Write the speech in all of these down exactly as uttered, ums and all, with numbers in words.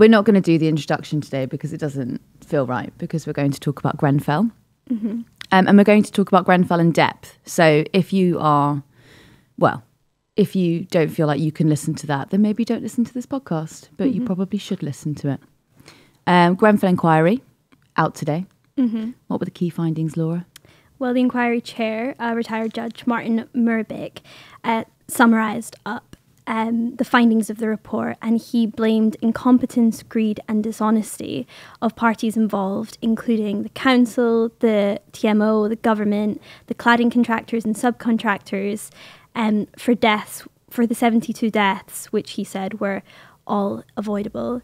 We're not going to do the introduction today because it doesn't feel right, because we're going to talk about Grenfell. Mm-hmm. Um, and we're going to talk about Grenfell in depth. So if you are, well, if you don't feel like you can listen to that, then maybe don't listen to this podcast, but mm-hmm. you probably should listen to it. Um, Grenfell Inquiry, out today. Mm-hmm. What were the key findings, Laura? Well, the inquiry chair, uh, retired Judge Martin Moore-Bick, uh, summarised up um, the findings of the report, and he blamed incompetence, greed and dishonesty of parties involved, including the council, the T M O, the government, the cladding contractors and subcontractors, um, for deaths, for the seventy-two deaths, which he said were all avoidable.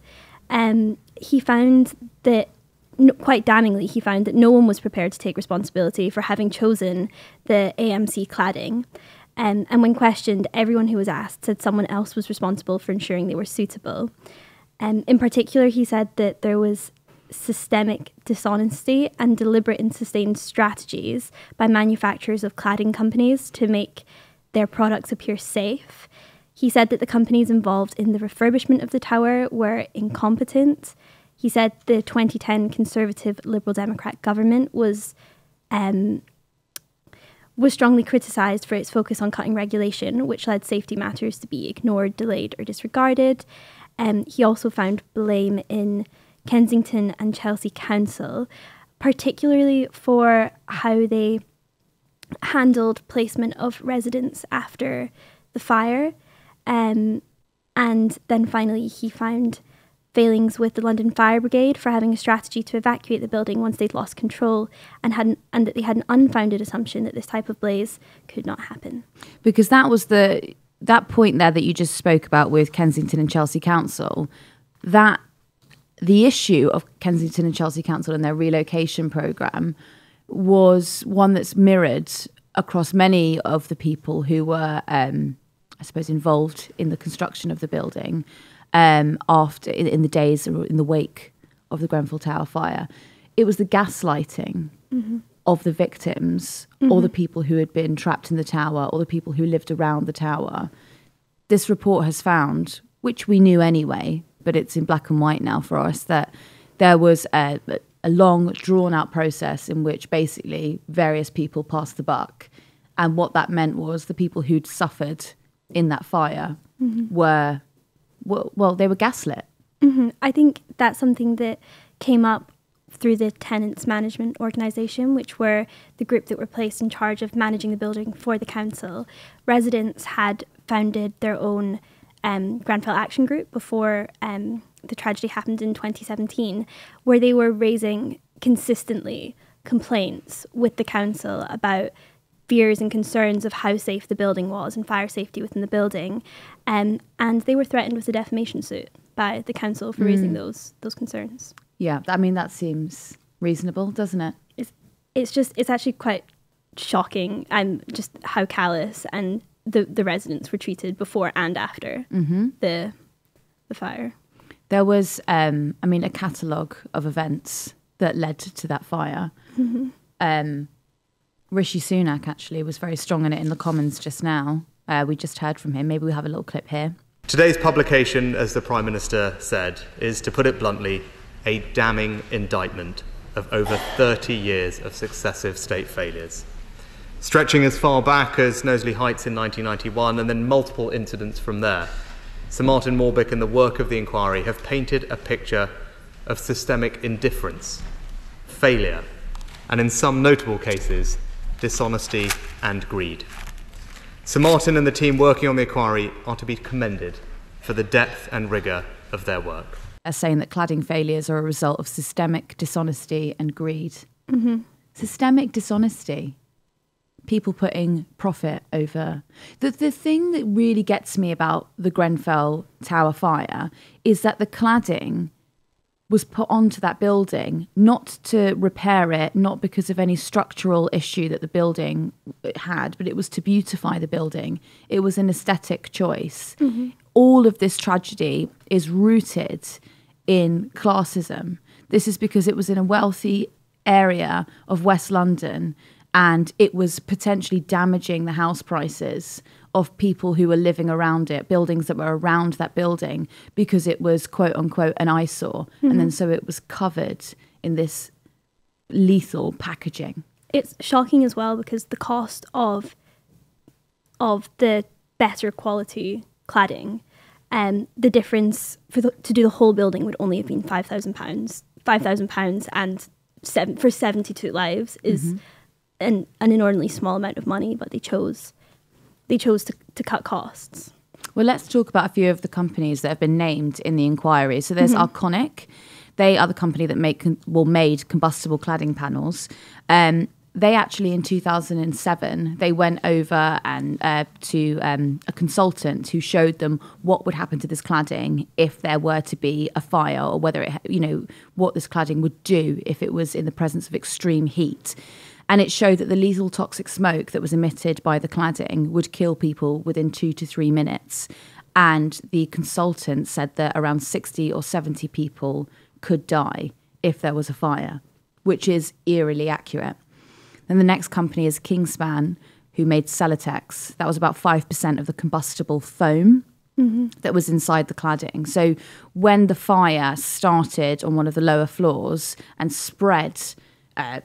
Um, he found that No, quite damningly, he found that no one was prepared to take responsibility for having chosen the A M C cladding. Um, and when questioned, everyone who was asked said someone else was responsible for ensuring they were suitable. Um, in particular, he said that there was systemic dishonesty and deliberate and sustained strategies by manufacturers of cladding companies to make their products appear safe. He said that the companies involved in the refurbishment of the tower were incompetent. He said the twenty ten Conservative Liberal Democrat government was um, was strongly criticised for its focus on cutting regulation, which led safety matters to be ignored, delayed or disregarded. Um, he also found blame in Kensington and Chelsea Council, particularly for how they handled placement of residents after the fire. Um, and then finally he found failings with the London Fire Brigade for having a strategy to evacuate the building once they'd lost control, and hadn't, and that they had an unfounded assumption that this type of blaze could not happen. Because that was the that point there that you just spoke about with Kensington and Chelsea Council, that the issue of Kensington and Chelsea Council and their relocation programme was one that's mirrored across many of the people who were, um, I suppose, involved in the construction of the building. Um, after in, in the days in the wake of the Grenfell Tower fire, it was the gaslighting mm-hmm. of the victims mm-hmm. or the people who had been trapped in the tower or the people who lived around the tower. This report has found, which we knew anyway, but it's in black and white now for us, that there was a, a long, drawn-out process in which basically various people passed the buck. And what that meant was the people who'd suffered in that fire mm-hmm. were... Well, well, they were gaslit. Mm-hmm. I think that's something that came up through the Tenants Management Organisation, which were the group that were placed in charge of managing the building for the council. Residents had founded their own um, Grenfell Action Group before um, the tragedy happened in twenty seventeen, where they were raising consistently complaints with the council about fears and concerns of how safe the building was and fire safety within the building. Um, and they were threatened with a defamation suit by the council for mm. raising those those concerns. Yeah, I mean, that seems reasonable, doesn't it? It's, it's just, it's actually quite shocking, and um, just how callous and the, the residents were treated before and after mm-hmm. the, the fire. There was, um, I mean, a catalogue of events that led to that fire. Mm-hmm. Um Rishi Sunak actually was very strong in it in the Commons just now. Uh, we just heard from him. Maybe we'll have a little clip here. Today's publication, as the Prime Minister said, is, to put it bluntly, a damning indictment of over thirty years of successive state failures, stretching as far back as Knowsley Heights in nineteen ninety-one and then multiple incidents from there. Sir Martin Moore-Bick and the work of the inquiry have painted a picture of systemic indifference, failure, and in some notable cases, dishonesty and greed. Sir Martin and the team working on the inquiry are to be commended for the depth and rigour of their work. They're saying that cladding failures are a result of systemic dishonesty and greed. Mm-hmm. Systemic dishonesty. People putting profit over... The, the thing that really gets me about the Grenfell Tower fire is that the cladding was put onto that building, not to repair it, not because of any structural issue that the building had, but it was to beautify the building. It was an aesthetic choice. Mm-hmm. All of this tragedy is rooted in classism. This is because it was in a wealthy area of West London, and it was potentially damaging the house prices of people who were living around it, buildings that were around that building, because it was quote unquote an eyesore. Mm-hmm. And then so it was covered in this lethal packaging. It's shocking as well because the cost of of the better quality cladding, um, the difference for the, to do the whole building would only have been five thousand pounds. Five thousand pounds and seven for seventy-two lives is mm-hmm. an an inordinately small amount of money, but they chose they chose to, to cut costs. Well, let's talk about a few of the companies that have been named in the inquiry. So there's mm-hmm. Arconic. They are the company that make well made combustible cladding panels. Um, They actually, in two thousand seven, they went over and uh, to um, a consultant who showed them what would happen to this cladding if there were to be a fire, or whether it, you know, what this cladding would do if it was in the presence of extreme heat. And it showed that the lethal toxic smoke that was emitted by the cladding would kill people within two to three minutes. And the consultant said that around sixty or seventy people could die if there was a fire, which is eerily accurate. Then the next company is Kingspan, who made Celotex. That was about five percent of the combustible foam mm-hmm. that was inside the cladding. So when the fire started on one of the lower floors and spread, uh,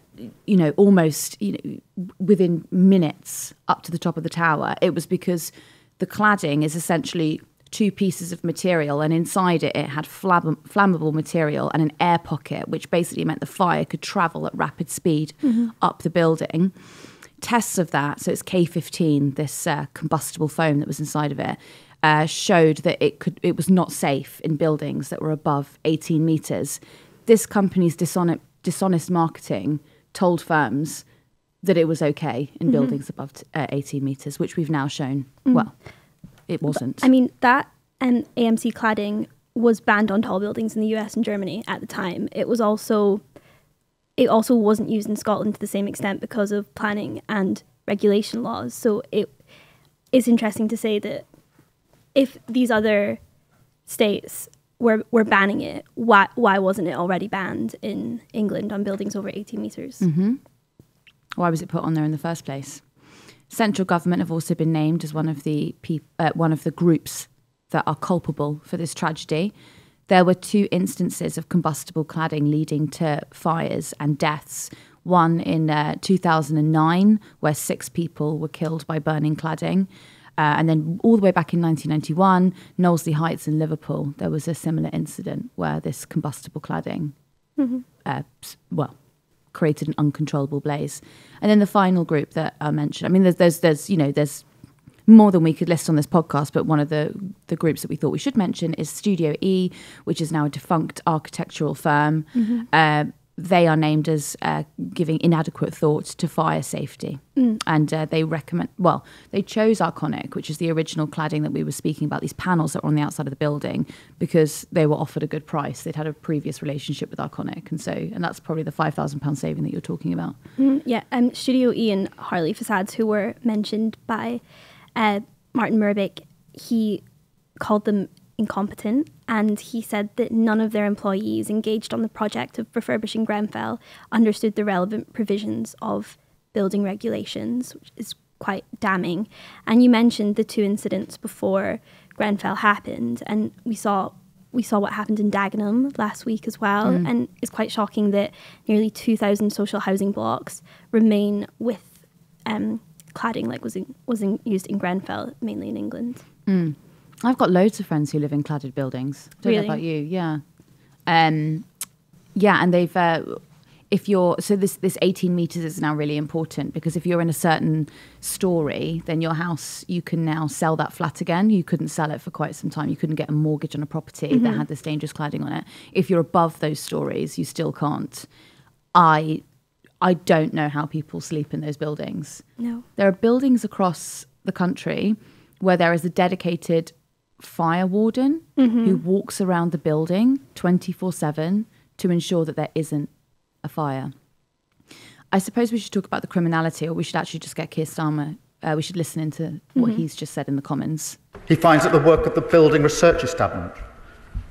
you know, almost you know, within minutes up to the top of the tower, it was because the cladding is essentially two pieces of material, and inside it, it had flamm flammable material and an air pocket, which basically meant the fire could travel at rapid speed mm-hmm. up the building. Tests of that, so it's K fifteen, this uh, combustible foam that was inside of it, uh, showed that it could it was not safe in buildings that were above eighteen meters. This company's dishonest, dishonest marketing told firms that it was okay in mm-hmm. buildings above uh, eighteen meters, which we've now shown mm-hmm. well. It wasn't. But, I mean, that um, A M C cladding was banned on tall buildings in the U S and Germany at the time. It was also, it also wasn't used in Scotland to the same extent because of planning and regulation laws. So it is interesting to say that if these other states were were banning it, why why wasn't it already banned in England on buildings over eighteen meters? Mm-hmm. Why was it put on there in the first place? Central government have also been named as one of the peop uh, one of the groups that are culpable for this tragedy. There were two instances of combustible cladding leading to fires and deaths. One in uh, two thousand nine, where six people were killed by burning cladding. Uh, and then all the way back in nineteen ninety-one, Knowsley Heights in Liverpool, there was a similar incident where this combustible cladding, mm-hmm. uh, well, created an uncontrollable blaze. And then the final group that I mentioned, I mean, there's, there's, there's, you know, there's more than we could list on this podcast, but one of the, the groups that we thought we should mention is Studio E, which is now a defunct architectural firm. Mm-hmm. uh, they are named as uh, giving inadequate thought to fire safety. Mm. And uh, they recommend, well, they chose Arconic, which is the original cladding that we were speaking about, these panels that were on the outside of the building, because they were offered a good price. They'd had a previous relationship with Arconic. And so, and that's probably the five thousand pound saving that you're talking about. Mm, yeah, um, Studio E and Harley Facades, who were mentioned by uh, Martin Moore-Bick, he called them incompetent, and he said that none of their employees engaged on the project of refurbishing Grenfell understood the relevant provisions of building regulations, which is quite damning. And you mentioned the two incidents before Grenfell happened, and we saw we saw what happened in Dagenham last week as well, mm. and it's quite shocking that nearly two thousand social housing blocks remain with um, cladding like was in, was in, used in Grenfell, mainly in England. Mm. I've got loads of friends who live in cladded buildings. Don't really? know about you, yeah, um, yeah. And they've, uh, if you're so this this eighteen meters is now really important, because if you're in a certain story, then your house, you can now sell that flat again. You couldn't sell it for quite some time. You couldn't get a mortgage on a property mm-hmm. that had this dangerous cladding on it. If you're above those stories, you still can't. I I don't know how people sleep in those buildings. No, there are buildings across the country where there is a dedicated fire warden mm-hmm. who walks around the building twenty-four seven to ensure that there isn't a fire. I suppose we should talk about the criminality, or we should actually just get Keir Starmer. Uh, we should listen into what mm-hmm. he's just said in the Commons. He finds that the work of the building research establishment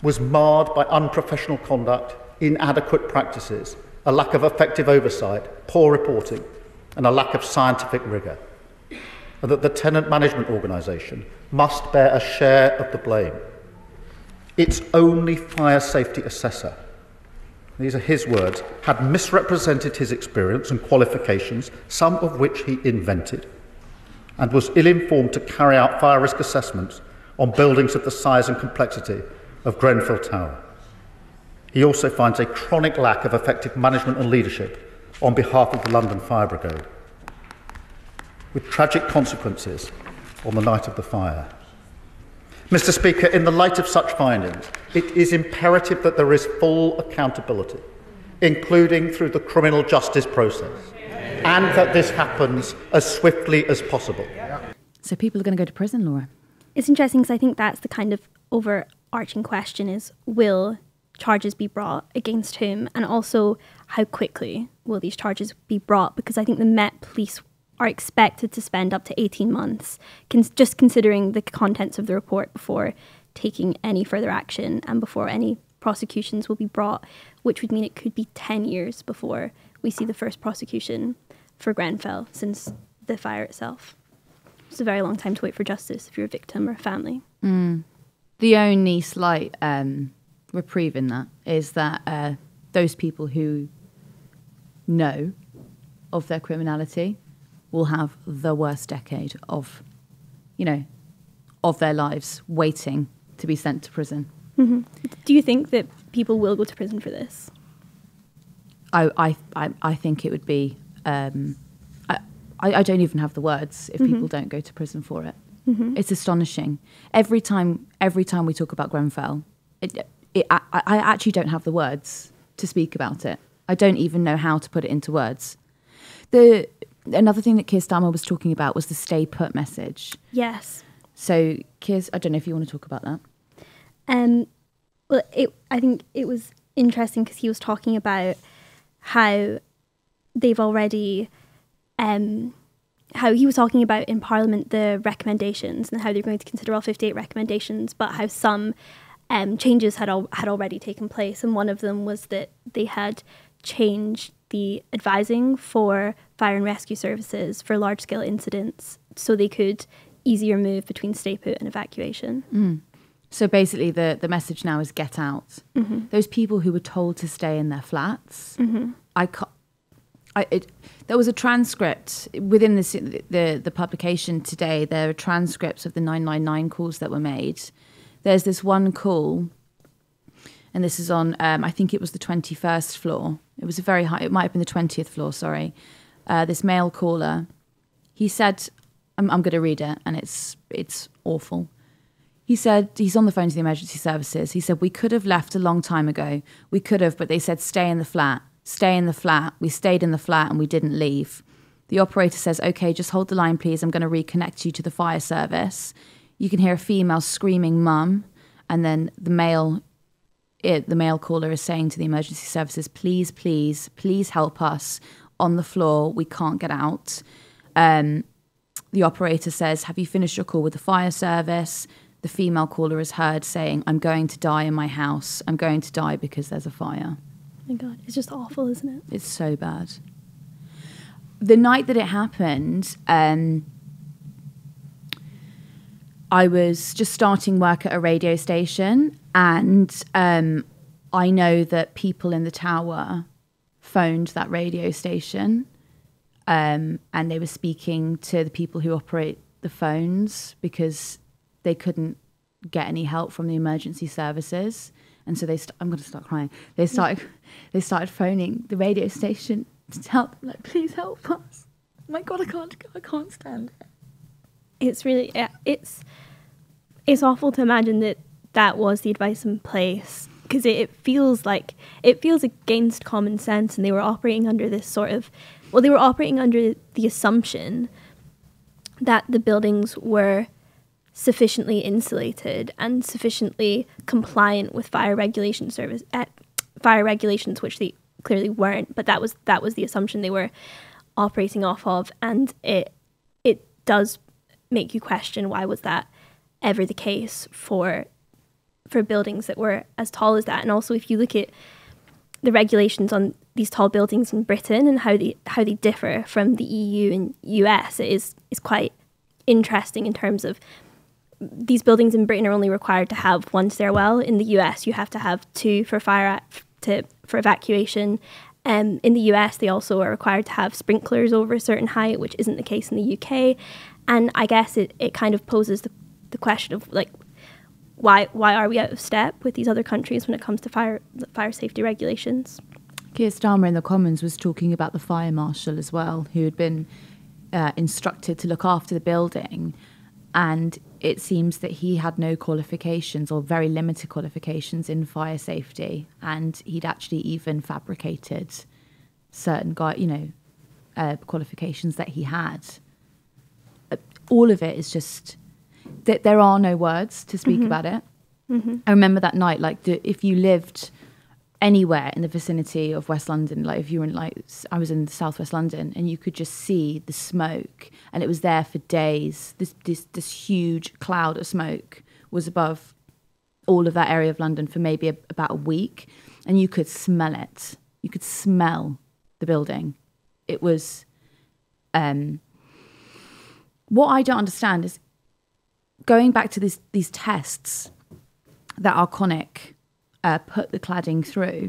was marred by unprofessional conduct, inadequate practices, a lack of effective oversight, poor reporting, and a lack of scientific rigour. and that the Tenant Management Organisation must bear a share of the blame. Its only fire safety assessor, these are his words, had misrepresented his experience and qualifications, some of which he invented, and was ill-informed to carry out fire risk assessments on buildings of the size and complexity of Grenfell Tower. He also finds a chronic lack of effective management and leadership on behalf of the London Fire Brigade, with tragic consequences on the night of the fire. Mister Speaker, in the light of such findings, it is imperative that there is full accountability, including through the criminal justice process, and that this happens as swiftly as possible. So people are going to go to prison, Laura? It's interesting because I think that's the kind of overarching question is, will charges be brought against whom? And also, how quickly will these charges be brought? Because I think the Met Police are expected to spend up to eighteen months just considering the contents of the report before taking any further action and before any prosecutions will be brought, which would mean it could be ten years before we see the first prosecution for Grenfell since the fire itself. It's a very long time to wait for justice if you're a victim or a family. Mm. The only slight um, reprieve in that is that uh, those people who know of their criminality will have the worst decade of, you know, of their lives waiting to be sent to prison. Mm-hmm. Do you think that people will go to prison for this? I, I, I, I think it would be... Um, I, I don't even have the words if mm-hmm. people don't go to prison for it. Mm-hmm. It's astonishing. Every time, every time we talk about Grenfell, it, it, I, I actually don't have the words to speak about it. I don't even know how to put it into words. The... Another thing that Keir Starmer was talking about was the stay put message. Yes. So, Keir, I don't know if you want to talk about that. Um, well, it, I think it was interesting because he was talking about how they've already, um, how he was talking about in Parliament the recommendations and how they're going to consider all fifty-eight recommendations, but how some um, changes had, al had already taken place. And one of them was that they had changed the advising for fire and rescue services for large-scale incidents so they could easier move between stay put and evacuation. Mm. So basically the, the message now is get out. Mm-hmm. Those people who were told to stay in their flats, mm-hmm. I, I it, there was a transcript within this, the, the publication today, there are transcripts of the nine nine nine calls that were made. There's this one call, and this is on, um, I think it was the twenty-first floor. It was a very high, it might have been the twentieth floor, sorry. Uh, this male caller, he said, I'm, I'm going to read it, and it's, it's awful. He said, he's on the phone to the emergency services. He said, we could have left a long time ago. We could have, but they said, stay in the flat, stay in the flat. We stayed in the flat and we didn't leave. The operator says, okay, just hold the line, please. I'm going to reconnect you to the fire service. You can hear a female screaming, mum, and then the male It, the male caller is saying to the emergency services, please, please, please help us on the floor. We can't get out. Um, the operator says, have you finished your call with the fire service? The female caller is heard saying, I'm going to die in my house. I'm going to die because there's a fire. Oh my God, it's just awful, isn't it? It's so bad. The night that it happened, um, I was just starting work at a radio station. And um, I know that people in the tower phoned that radio station um, and they were speaking to the people who operate the phones because they couldn't get any help from the emergency services. And so they, st I'm going to start crying. They started, they started phoning the radio station to tell them, like, please help us. Oh my God, I can't, I can't stand it. It's really, it's, it's awful to imagine that that was the advice in place, because it, it feels like it feels against common sense, and they were operating under this sort of, well, they were operating under the assumption that the buildings were sufficiently insulated and sufficiently compliant with fire regulation service at fire regulations, which they clearly weren't. But that was that was the assumption they were operating off of, and it it does make you question, why was that ever the case for. for buildings that were as tall as that? And also, if you look at the regulations on these tall buildings in Britain and how they how they differ from the E U and U S, it is is quite interesting in terms of these buildings in Britain are only required to have one stairwell. In the U S, you have to have two for fire to for evacuation. Um, in the U S, they also are required to have sprinklers over a certain height, which isn't the case in the U K. And I guess it, it kind of poses the, the question of, like, why why are we out of step with these other countries when it comes to fire fire safety regulations? Keir Starmer in the Commons was talking about the fire marshal as well, who had been uh, instructed to look after the building, and it seems that he had no qualifications or very limited qualifications in fire safety, and he'd actually even fabricated certain, you know, uh, qualifications that he had. All of it is just that there are no words to speak mm-hmm. about it. Mm-hmm. I remember that night, like the, if you lived anywhere in the vicinity of West London, like if you were in, like, I was in Southwest London, and you could just see the smoke, and it was there for days. This this this huge cloud of smoke was above all of that area of London for maybe a, about a week, and you could smell it. You could smell the building. It was, um, what I don't understand is going back to these these tests that Arconic Uh, put the cladding through,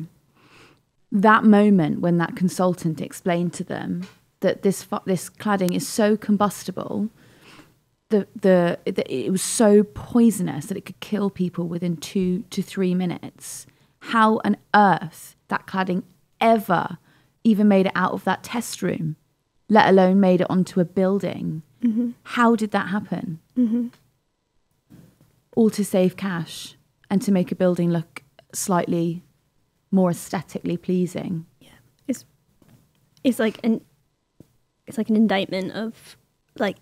that moment when that consultant explained to them that this this cladding is so combustible, the, the the it was so poisonous that it could kill people within two to three minutes. How on earth that cladding ever even made it out of that test room, let alone made it onto a building? Mm-hmm. How did that happen? Mm-hmm. All to save cash and to make a building look slightly more aesthetically pleasing. Yeah, it's it's like an it's like an indictment of like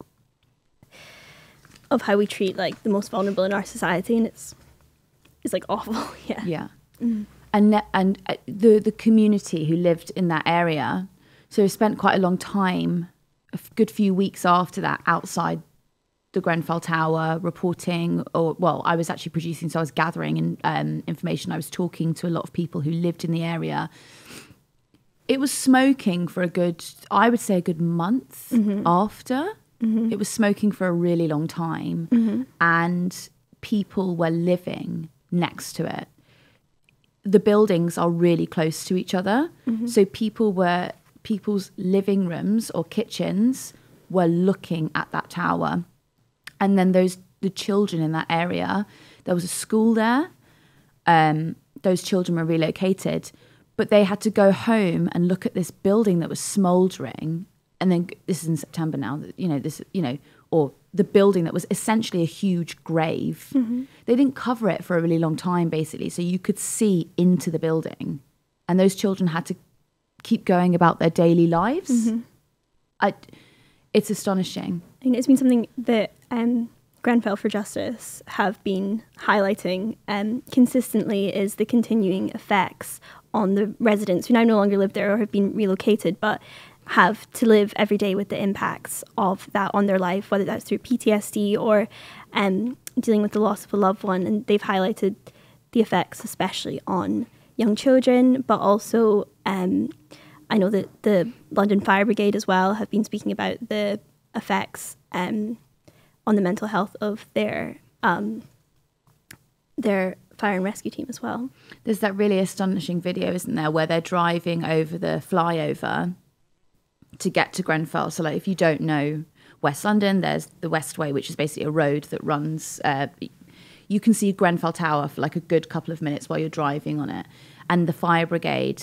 of how we treat like the most vulnerable in our society, and it's it's like awful. Yeah, yeah, mm. and and uh, the the community who lived in that area, so spent quite a long time, a good few weeks after that, outside the Grenfell Tower reporting, or well, I was actually producing, so I was gathering in, um, information. I was talking to a lot of people who lived in the area. It was smoking for a good, I would say a good month mm-hmm. after. Mm-hmm. It was smoking for a really long time, mm-hmm. and people were living next to it. The buildings are really close to each other, mm-hmm. so people were, people's living rooms or kitchens were looking at that tower. And then those the children in that area, there was a school there. Um, those children were relocated, but they had to go home and look at this building that was smouldering. And then this is in September now. You know this. You know, or the building that was essentially a huge grave. Mm-hmm. They didn't cover it for a really long time, basically, so you could see into the building. And those children had to keep going about their daily lives. Mm-hmm. I, it's astonishing. I mean, it's been something that um, Grenfell for Justice have been highlighting um, consistently, is the continuing effects on the residents who now no longer live there or have been relocated, but have to live every day with the impacts of that on their life, whether that's through P T S D or um, dealing with the loss of a loved one. And they've highlighted the effects, especially on young children, but also um, I know that the London Fire Brigade as well have been speaking about the effects um, on the mental health of their um, their fire and rescue team as well. There's that really astonishing video, isn't there, where they're driving over the flyover to get to Grenfell. So, like, if you don't know West London, there's the Westway, which is basically a road that runs. Uh, you can see Grenfell Tower for like a good couple of minutes while you're driving on it, and the fire brigade,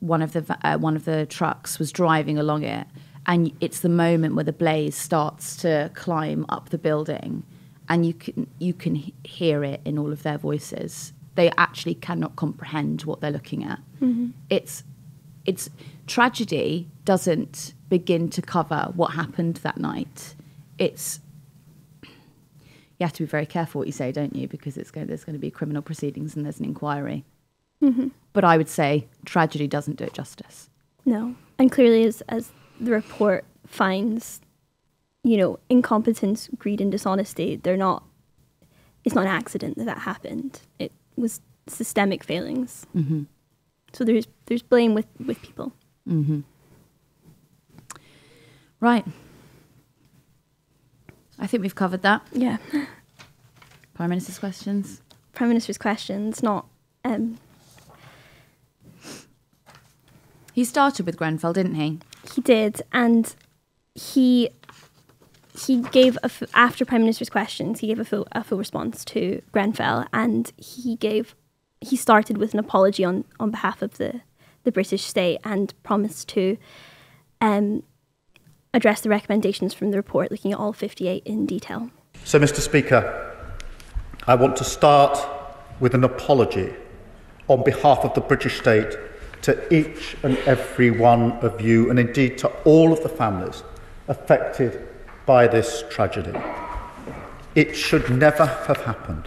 one of the uh, one of the trucks was driving along it. And it's the moment where the blaze starts to climb up the building, and you can you can hear it in all of their voices. They actually cannot comprehend what they're looking at. Mm-hmm. It's it's tragedy doesn't begin to cover what happened that night. It's you have to be very careful what you say, don't you? Because it's going, there's going to be criminal proceedings and there's an inquiry. Mm-hmm. But I would say tragedy doesn't do it justice. No, and clearly as as the report finds, you know, incompetence, greed and dishonesty. They're not, it's not an accident that that happened. It was systemic failings. Mm-hmm. So there's there's blame with, with people. Mm-hmm. Right. I think we've covered that. Yeah. Prime Minister's questions. Prime Minister's questions, not... Um... He started with Grenfell, didn't he? He did, and he he gave, a f after Prime Minister's questions, he gave a full, a full response to Grenfell, and he gave, he started with an apology on, on behalf of the, the British state, and promised to um, address the recommendations from the report, looking at all fifty-eight in detail. So, Mister Speaker, I want to start with an apology on behalf of the British state to each and every one of you, and indeed to all of the families affected by this tragedy. It should never have happened.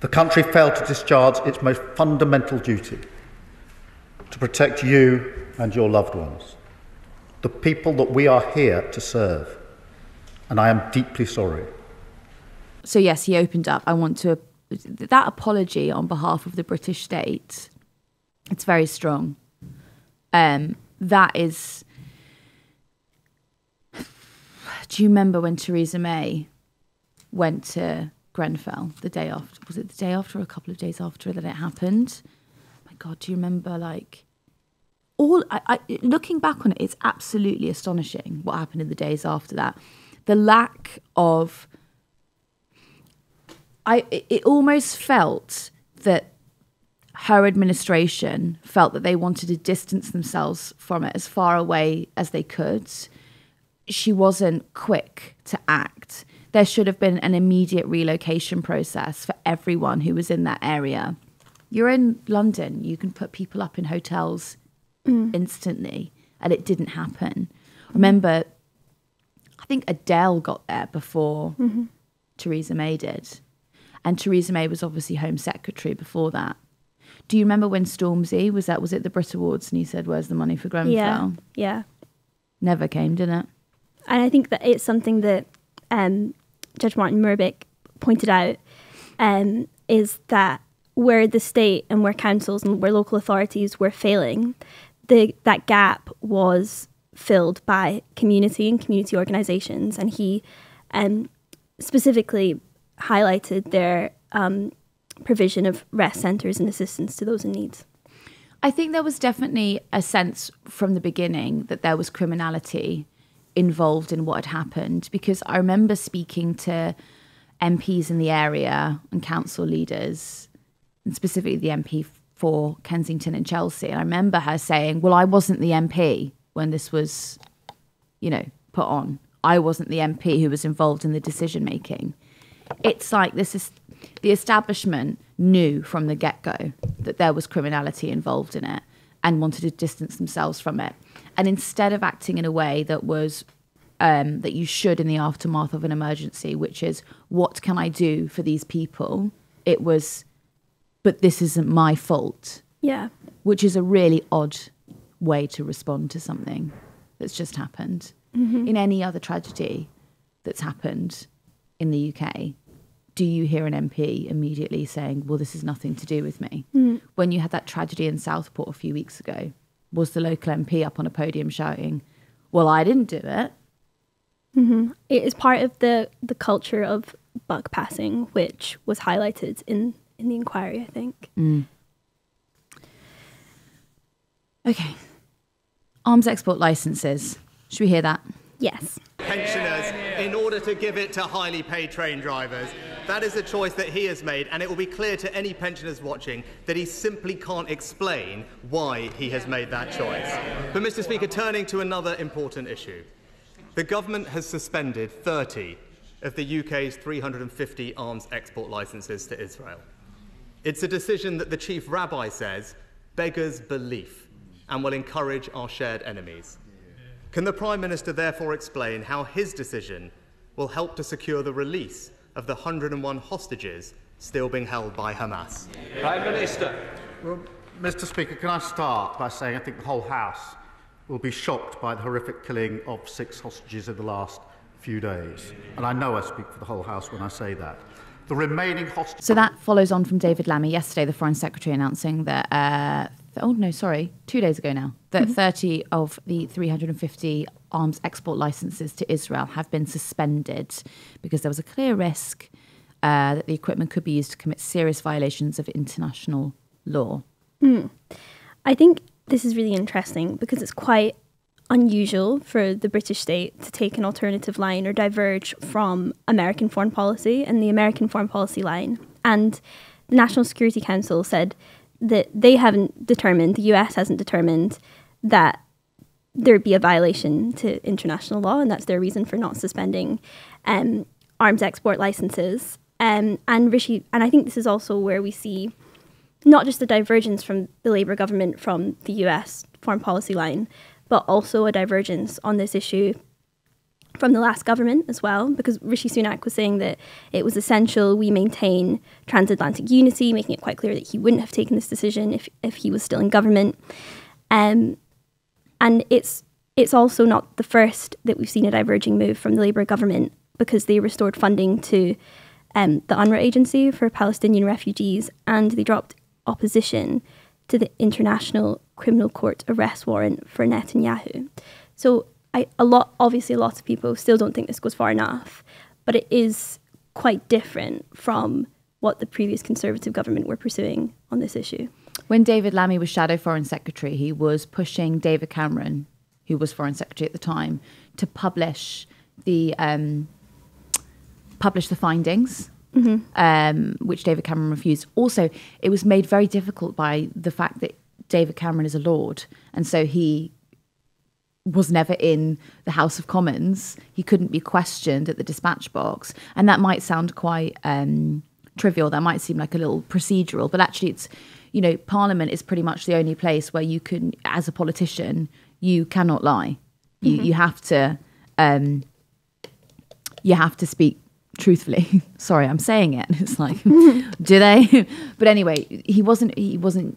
The country failed to discharge its most fundamental duty, to protect you and your loved ones, the people that we are here to serve, and I am deeply sorry. So yes, he opened up. I want to... That apology on behalf of the British state, it's very strong. Um, that is... Do you remember when Theresa May went to Grenfell the day after? Was it the day after or a couple of days after that it happened? My God, do you remember, like... all? I, I, looking back on it, it's absolutely astonishing what happened in the days after that. The lack of... I, it almost felt that her administration felt that they wanted to distance themselves from it as far away as they could. She wasn't quick to act. There should have been an immediate relocation process for everyone who was in that area. You're in London, you can put people up in hotels mm. instantly, and it didn't happen. Remember, I think Adele got there before mm-hmm. Theresa May did. And Theresa May was obviously Home Secretary before that. Do you remember when Stormzy was at, was it the Brit Awards, and he said, where's the money for Grenfell? Yeah, yeah. Never came, did it? And I think that it's something that um, Judge Martin Moore-Bick pointed out, um, is that where the state and where councils and where local authorities were failing, the, that gap was filled by community and community organisations. And he um, specifically highlighted their um, provision of rest centres and assistance to those in need. I think there was definitely a sense from the beginning that there was criminality involved in what had happened, because I remember speaking to M Ps in the area and council leaders, and specifically the M P for Kensington and Chelsea, and I remember her saying, well, I wasn't the M P when this was, you know, put on. I wasn't the M P who was involved in the decision making. It's like this is the establishment knew from the get-go that there was criminality involved in it and wanted to distance themselves from it. And instead of acting in a way that was um, that you should in the aftermath of an emergency, which is, what can I do for these people? It was, but this isn't my fault. Yeah. Which is a really odd way to respond to something that's just happened. Mm-hmm. In any other tragedy that's happened in the U K, do you hear an M P immediately saying, well, this is nothing to do with me? Mm. When you had that tragedy in Southport a few weeks ago, was the local M P up on a podium shouting, well, I didn't do it? Mm-hmm. It is part of the, the culture of buck passing, which was highlighted in, in the inquiry, I think. Mm. Okay. Arms export licences. Should we hear that? Yes. Pensioners, in order to give it to highly paid train drivers. That is a choice that he has made, and it will be clear to any pensioners watching that he simply can't explain why he has made that choice. But, Mister Speaker, turning to another important issue. The government has suspended thirty of the U K's three hundred and fifty arms export licences to Israel. It's a decision that the chief rabbi says beggars belief and will encourage our shared enemies. Can the Prime Minister therefore explain how his decision will help to secure the release of the one hundred and one hostages still being held by Hamas? Prime Minister. Well, Mister Speaker, can I start by saying I think the whole House will be shocked by the horrific killing of six hostages in the last few days. And I know I speak for the whole House when I say that. The remaining hostages... So that follows on from David Lammy yesterday, the Foreign Secretary, announcing that uh, oh no, sorry, two days ago now, that mm-hmm. thirty of the three hundred fifty arms export licenses to Israel have been suspended because there was a clear risk uh, that the equipment could be used to commit serious violations of international law. Mm. I think this is really interesting because it's quite unusual for the British state to take an alternative line or diverge from American foreign policy and the American foreign policy line. And the National Security Council said that they haven't determined, the U S hasn't determined that there'd be a violation to international law, and that's their reason for not suspending um, arms export licenses. Um, and Rishi, and I think this is also where we see not just the divergence from the Labour government from the U S foreign policy line, but also a divergence on this issue from the last government as well, because Rishi Sunak was saying that it was essential we maintain transatlantic unity, making it quite clear that he wouldn't have taken this decision if, if he was still in government. Um, and it's it's also not the first that we've seen a diverging move from the Labour government, because they restored funding to um, the UNRWA agency for Palestinian refugees, and they dropped opposition to the International Criminal Court arrest warrant for Netanyahu. So I, a lot, obviously a lot of people still don't think this goes far enough, but it is quite different from what the previous Conservative government were pursuing on this issue. When David Lammy was Shadow Foreign Secretary, he was pushing David Cameron, who was Foreign Secretary at the time, to publish the, um, publish the findings. Mm-hmm. um, which David Cameron refused. Also, it was made very difficult by the fact that David Cameron is a Lord, and so he was never in the House of Commons. He couldn't be questioned at the dispatch box. And that might sound quite um, trivial. That might seem like a little procedural, but actually it's, you know, Parliament is pretty much the only place where you can, as a politician, you cannot lie. Mm-hmm. You, you have to, um, you have to speak truthfully. Sorry, I'm saying it. It's like, do they? But anyway, he wasn't, he wasn't,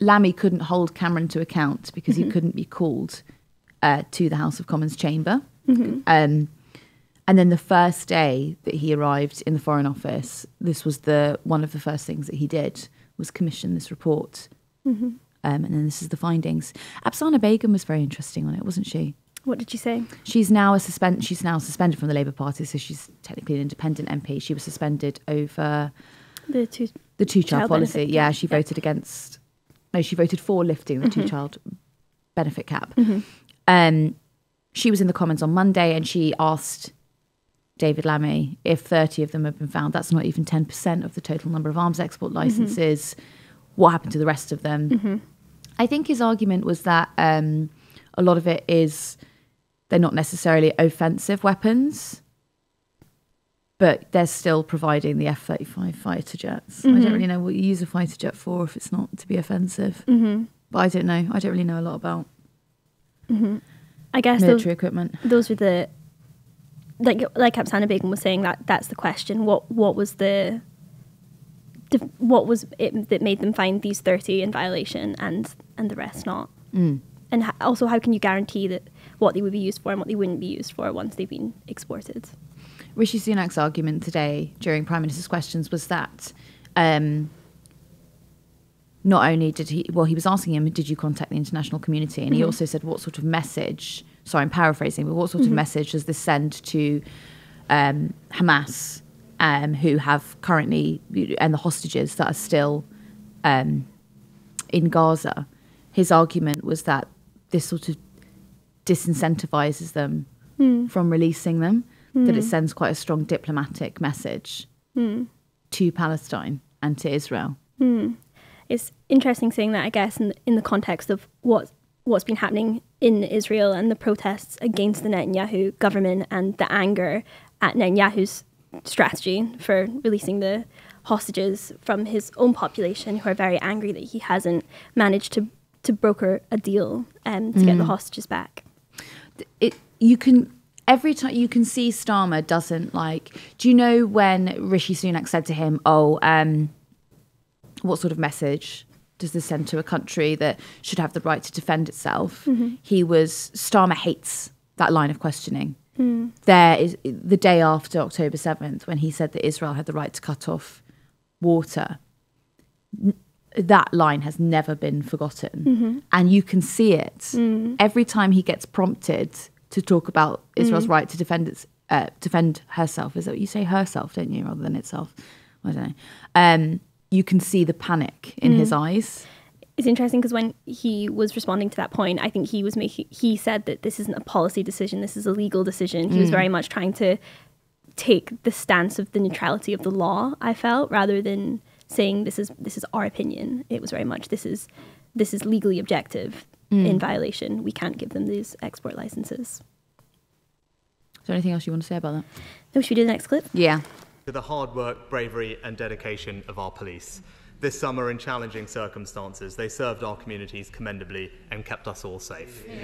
Lammy couldn't hold Cameron to account because mm-hmm. he couldn't be called uh, to the House of Commons chamber. Mm-hmm. Um, and then the first day that he arrived in the Foreign Office, this was the one of the first things that he did was commission this report. Mm-hmm. Um, and then this is the findings. Apsana Begum was very interesting on it, wasn't she? What did she say? She's now a suspend. She's now suspended from the Labour Party, so she's technically an independent M P. She was suspended over the two the two child, child policy. Benefit. Yeah, she yep. voted against. No, she voted for lifting the mm-hmm. two child benefit cap. Mm-hmm. Um, she was in the Commons on Monday, and she asked David Lammy if thirty of them have been found. That's not even ten percent of the total number of arms export licenses. Mm-hmm. What happened to the rest of them? Mm-hmm. I think his argument was that um, a lot of it is. They're not necessarily offensive weapons, but they're still providing the F thirty-five fighter jets. Mm-hmm. I don't really know what you use a fighter jet for if it's not to be offensive. Mm-hmm. But I don't know. I don't really know a lot about mm-hmm. I guess military those, equipment. Those were the... Like like Apsana Begum was saying, that that's the question. What what was the... What was it that made them find these thirty in violation and, and the rest not? Mm. And also, how can you guarantee that what they would be used for and what they wouldn't be used for once they've been exported? Rishi Sunak's argument today during Prime Minister's questions was that um, not only did he, well, he was asking him, did you contact the international community? And mm-hmm. he also said, what sort of message, sorry, I'm paraphrasing, but what sort mm-hmm. of message does this send to um, Hamas, um, who have currently, and the hostages that are still um, in Gaza? His argument was that this sort of disincentivizes them mm. from releasing them, mm. that it sends quite a strong diplomatic message mm. to Palestine and to Israel. Mm. It's interesting seeing that, I guess, in the, in the context of what, what's been happening in Israel and the protests against the Netanyahu government and the anger at Netanyahu's strategy for releasing the hostages from his own population, who are very angry that he hasn't managed to to broker a deal um, to mm. get the hostages back. It, you can, every time you can see Starmer doesn't like, do you know when Rishi Sunak said to him, oh, um, what sort of message does this send to a country that should have the right to defend itself? Mm-hmm. He was, Starmer hates that line of questioning. Mm. There is the day after October seventh, when he said that Israel had the right to cut off water. that line has never been forgotten. Mm-hmm. And you can see it mm. every time he gets prompted to talk about Israel's mm. right to defend its uh, defend herself. Is that what you say? Herself, don't you, rather than itself? I don't know. Um, you can see the panic in mm. his eyes. It's interesting because when he was responding to that point, I think he was making, he said that this isn't a policy decision, this is a legal decision. He mm. was very much trying to take the stance of the neutrality of the law, I felt, rather than saying this is this is our opinion. It was very much this is this is legally objective mm. in violation. We can't give them these export licenses. Is there anything else you want to say about that? No, should we do the next clip? Yeah. To the hard work, bravery and dedication of our police. This summer, in challenging circumstances, they served our communities commendably and kept us all safe. Yeah.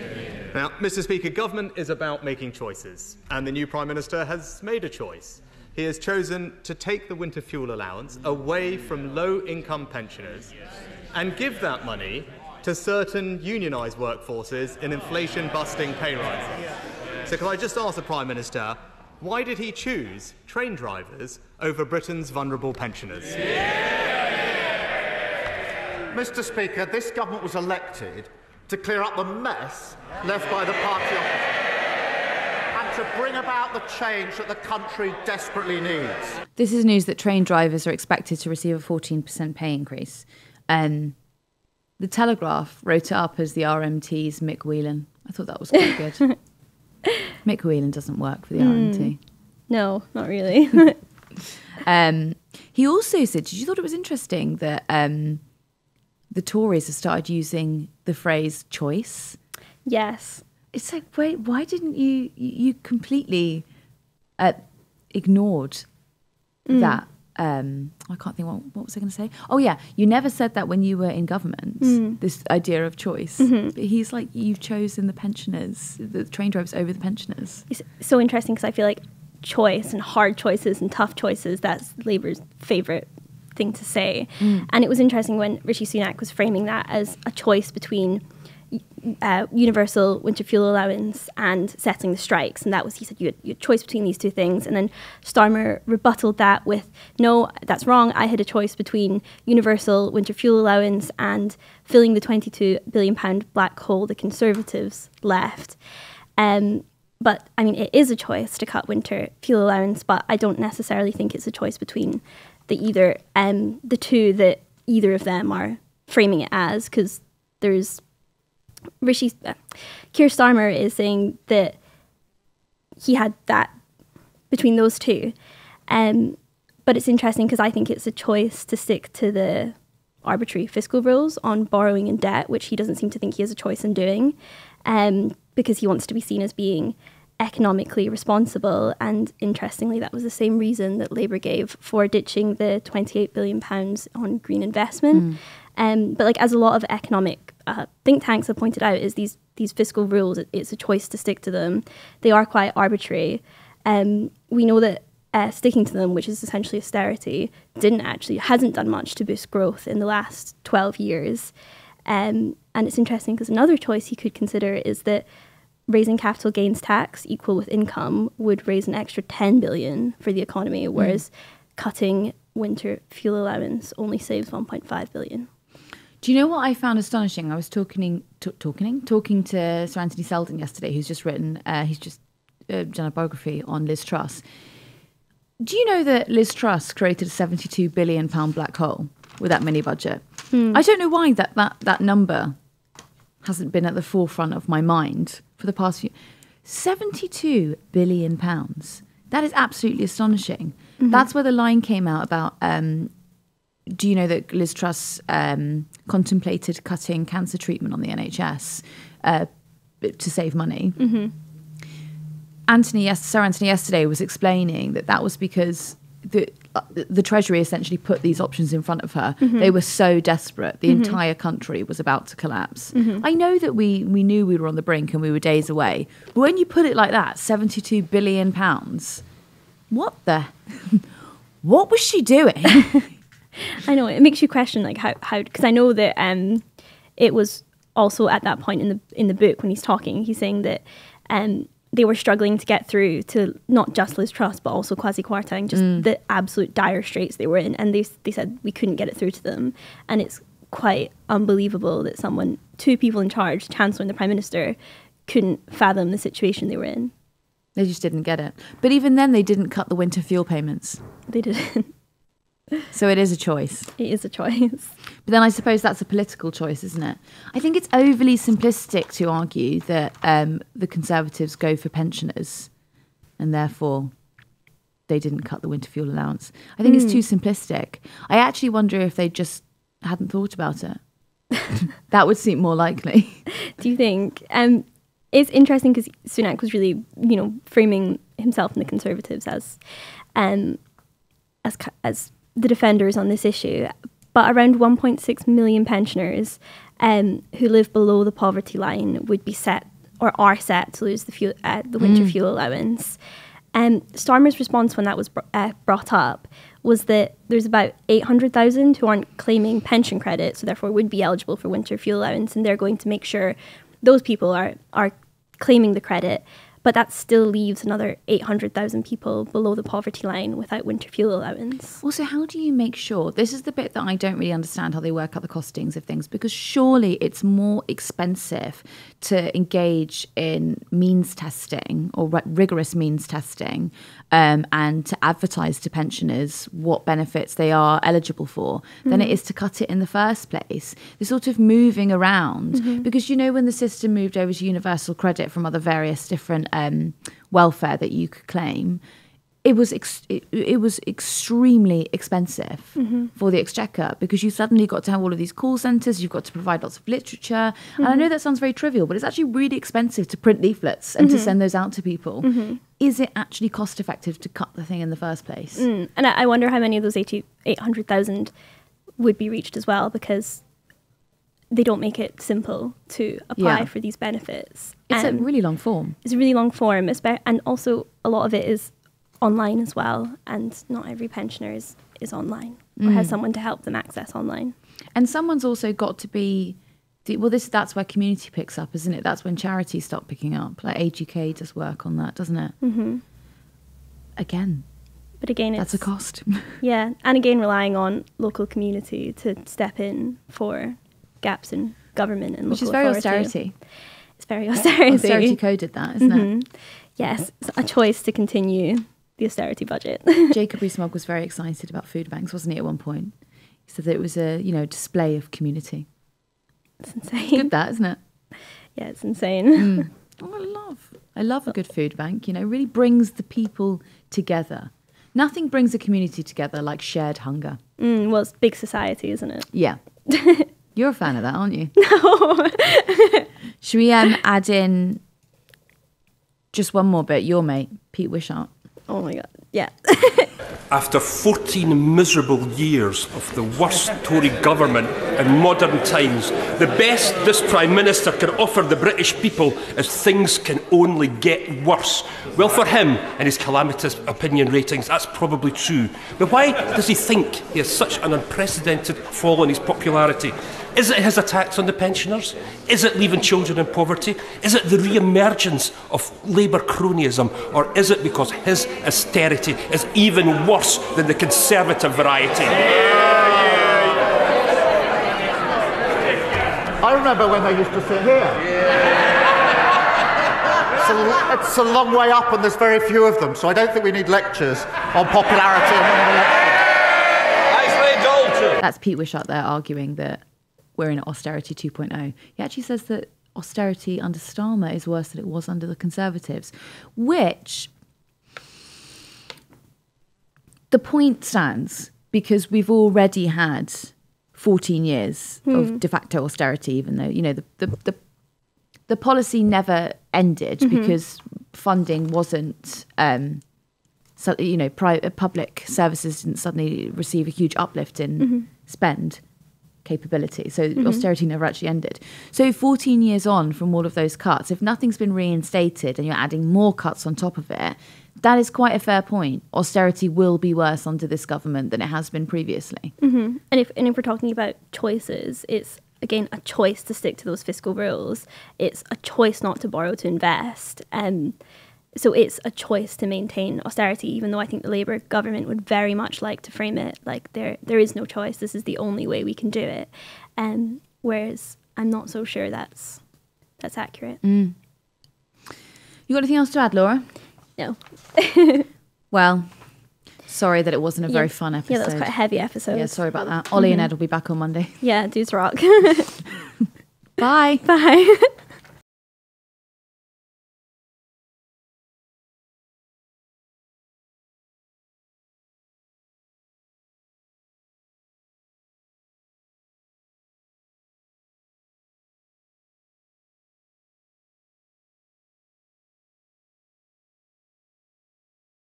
Now, Mister Speaker, government is about making choices, and the new Prime Minister has made a choice. He has chosen to take the winter fuel allowance away from low-income pensioners and give that money to certain unionised workforces in inflation-busting pay rises. So can I just ask the Prime Minister, why did he choose train drivers over Britain's vulnerable pensioners? Yeah. Mister Speaker, this government was elected to clear up the mess left by the party opposition and to bring about the change that the country desperately needs. This is news that train drivers are expected to receive a fourteen percent pay increase. Um, the Telegraph wrote it up as the R M T's Mick Whelan. I thought that was quite good. Mick Whelan doesn't work for the mm, R M T. No, not really. um, he also said, did you thought it was interesting that... Um, the Tories have started using the phrase choice. Yes. It's like, wait, why didn't you, you completely uh, ignored mm. that? Um, I can't think, what, what was I going to say? Oh yeah, you never said that when you were in government, mm. this idea of choice. Mm-hmm. But he's like, you've chosen the pensioners, the train drivers over the pensioners. It's so interesting because I feel like choice and hard choices and tough choices, that's Labour's favourite thing to say. Mm. And it was interesting when Rishi Sunak was framing that as a choice between uh, universal winter fuel allowance and settling the strikes. And that was, he said, you had, you had a choice between these two things. And then Starmer rebutted that with, no, that's wrong. I had a choice between universal winter fuel allowance and filling the twenty-two billion pound black hole the Conservatives left. Um, but, I mean, it is a choice to cut winter fuel allowance, but I don't necessarily think it's a choice between the either um the two that either of them are framing it as, because there's Rishi uh, Keir Starmer is saying that he had that between those two, um but it's interesting because I think it's a choice to stick to the arbitrary fiscal rules on borrowing and debt, which he doesn't seem to think he has a choice in doing, um because he wants to be seen as being economically responsible. And interestingly, that was the same reason that Labour gave for ditching the twenty-eight billion pounds on green investment. Mm. Um, but like, as a lot of economic uh, think tanks have pointed out, is these, these fiscal rules, it, it's a choice to stick to them. They are quite arbitrary. Um, we know that uh, sticking to them, which is essentially austerity, didn't actually, hasn't done much to boost growth in the last twelve years. Um, and it's interesting because another choice he could consider is that raising capital gains tax equal with income would raise an extra ten billion for the economy, whereas mm. cutting winter fuel allowance only saves one point five billion. Do you know what I found astonishing? I was talking talking talking to Sir Anthony Seldon yesterday, who's just written uh, he's just uh, done a biography on Liz Truss. Do you know that Liz Truss created a seventy-two billion pound black hole with that mini budget? Mm. I don't know why that that that number hasn't been at the forefront of my mind for the past few. seventy-two billion pounds. That is absolutely astonishing. Mm-hmm. That's where the line came out about, um, do you know that Liz Truss um, contemplated cutting cancer treatment on the N H S uh, to save money? Mm-hmm. Anthony, yes, Sir Anthony yesterday was explaining that that was because the, uh, the Treasury essentially put these options in front of her. Mm-hmm. They were so desperate. The mm-hmm. entire country was about to collapse. Mm-hmm. I know that we, we knew we were on the brink and we were days away. But when you put it like that, seventy-two billion pounds, what the... what was she doing? I know, it makes you question, like, how... how, because I know that um, it was also at that point in the, in the book when he's talking, he's saying that... Um, they were struggling to get through to not just Liz Truss, but also Kwasi Kwarteng, just mm. the absolute dire straits they were in. And they, they said we couldn't get it through to them. And it's quite unbelievable that someone, two people in charge, Chancellor and the Prime Minister, couldn't fathom the situation they were in. They just didn't get it. But even then, they didn't cut the winter fuel payments. They didn't. So it is a choice. It is a choice. But then I suppose that's a political choice, isn't it? I think it's overly simplistic to argue that um, the Conservatives go for pensioners and therefore they didn't cut the winter fuel allowance. I think mm. it's too simplistic. I actually wonder if they just hadn't thought about it. That would seem more likely. Do you think? Um, it's interesting because Sunak was really, you know, framing himself and the Conservatives as... Um, as as the defenders on this issue, but around one point six million pensioners um, who live below the poverty line would be set or are set to lose the, fuel, uh, the winter mm. fuel allowance. Um, Starmer's response when that was br uh, brought up was that there's about eight hundred thousand who aren't claiming pension credit, so therefore would be eligible for winter fuel allowance, and they're going to make sure those people are, are claiming the credit. But that still leaves another eight hundred thousand people below the poverty line without winter fuel allowance. Also, how do you make sure? This is the bit that I don't really understand how they work out the costings of things, because surely it's more expensive to engage in means testing or rigorous means testing um, and to advertise to pensioners what benefits they are eligible for mm-hmm. than it is to cut it in the first place. They're sort of moving around mm-hmm. because, you know, when the system moved over to universal credit from other various different Um, welfare that you could claim, it was ex it, it was extremely expensive mm-hmm. for the exchequer, because you suddenly got to have all of these call centres, you've got to provide lots of literature. Mm-hmm. And I know that sounds very trivial, but it's actually really expensive to print leaflets and mm-hmm. to send those out to people. Mm-hmm. Is it actually cost effective to cut the thing in the first place? Mm. And I wonder how many of those eight hundred thousand would be reached as well, because they don't make it simple to apply yeah. for these benefits. It's um, a really long form. It's a really long form. And also a lot of it is online as well. And not every pensioner is, is online mm. or has someone to help them access online. And someone's also got to be... Well, this that's where community picks up, isn't it? That's when charities start picking up. Like A G K does work on that, doesn't it? Mm-hmm. Again. But again, that's it's... a cost. Yeah. And again, relying on local community to step in for... gaps in government and local authority. Which is very austerity. It's very austerity. Austerity coded that, isn't mm-hmm. it? Yes, it's a choice to continue the austerity budget. Jacob Rees-Mogg was very excited about food banks, wasn't he, at one point? He said that it was a, you know, display of community. It's insane. It's good that, isn't it? Yeah, it's insane. Mm. Oh, I love, I love a good food bank, you know, really brings the people together. Nothing brings a community together like shared hunger. Mm, well, it's big society, isn't it? Yeah. You're a fan of that, aren't you? No. Should we um, add in just one more bit? Your mate, Pete Wishart. Oh, my God. Yeah. After fourteen miserable years of the worst Tory government in modern times, the best this Prime Minister can offer the British people is things can only get worse. Well, for him and his calamitous opinion ratings, that's probably true. But why does he think he has such an unprecedented fall in his popularity? Is it his attacks on the pensioners? Is it leaving children in poverty? Is it the re-emergence of Labour cronyism? Or is it because his austerity is even worse than the Conservative variety? I remember when they used to sit here. Yeah. It's, a, it's a long way up and there's very few of them, so I don't think we need lectures on popularity and election. That's Pete Wishart there arguing that we're in austerity two point oh. He actually says that austerity under Starmer is worse than it was under the Conservatives, which the point stands, because we've already had fourteen years hmm. of de facto austerity, even though, you know, the, the, the, the policy never ended mm-hmm. because funding wasn't... Um, so, you know, private, public services didn't suddenly receive a huge uplift in mm-hmm. spend capability. So mm-hmm. austerity never actually ended. So fourteen years on from all of those cuts, if nothing's been reinstated and you're adding more cuts on top of it, that is quite a fair point. Austerity will be worse under this government than it has been previously. Mm-hmm. And if and if we're talking about choices, it's, again, a choice to stick to those fiscal rules. It's a choice not to borrow to invest. Um, so it's a choice to maintain austerity, even though I think the Labour government would very much like to frame it like there there is no choice. This is the only way we can do it. Um, whereas I'm not so sure that's that's accurate. Mm. You got anything else to add, Laura? No. Well, sorry that it wasn't a very yeah. fun episode. Yeah, that was quite a heavy episode. Yeah, sorry about that. Ollie mm-hmm. and Ed will be back on Monday. Yeah, dudes rock. Bye. Bye.